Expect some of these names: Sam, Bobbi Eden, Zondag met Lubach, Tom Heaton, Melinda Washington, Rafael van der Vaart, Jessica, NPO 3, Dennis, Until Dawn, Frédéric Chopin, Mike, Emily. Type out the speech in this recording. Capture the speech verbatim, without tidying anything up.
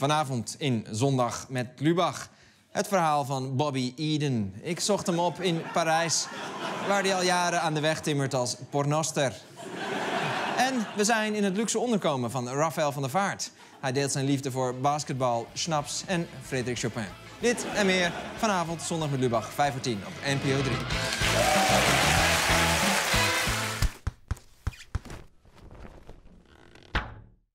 Vanavond in Zondag met Lubach. Het verhaal van Bobbi Eden. Ik zocht hem op in Parijs, waar hij al jaren aan de weg timmert als pornoster. En we zijn in het luxe onderkomen van Rafael van der Vaart. Hij deelt zijn liefde voor basketbal, schnaps en Frédéric Chopin. Dit en meer vanavond Zondag met Lubach, vijf voor tien op N P O drie.